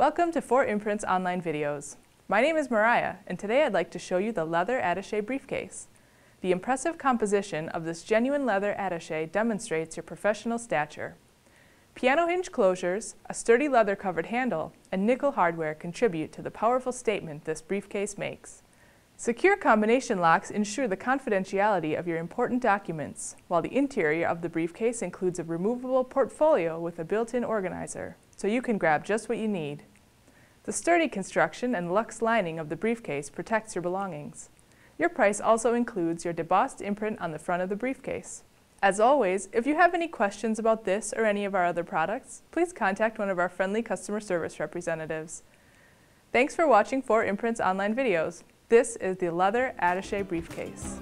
Welcome to 4imprint's online videos. My name is Moriah, and today I'd like to show you the leather attaché briefcase. The impressive composition of this genuine leather attaché demonstrates your professional stature. Piano hinge closures, a sturdy leather-covered handle, and nickel hardware contribute to the powerful statement this briefcase makes. Secure combination locks ensure the confidentiality of your important documents, while the interior of the briefcase includes a removable portfolio with a built-in organizer, so you can grab just what you need. The sturdy construction and luxe lining of the briefcase protects your belongings. Your price also includes your debossed imprint on the front of the briefcase. As always, if you have any questions about this or any of our other products, please contact one of our friendly customer service representatives. Thanks for watching 4imprint's online videos. This is the leather attaché briefcase.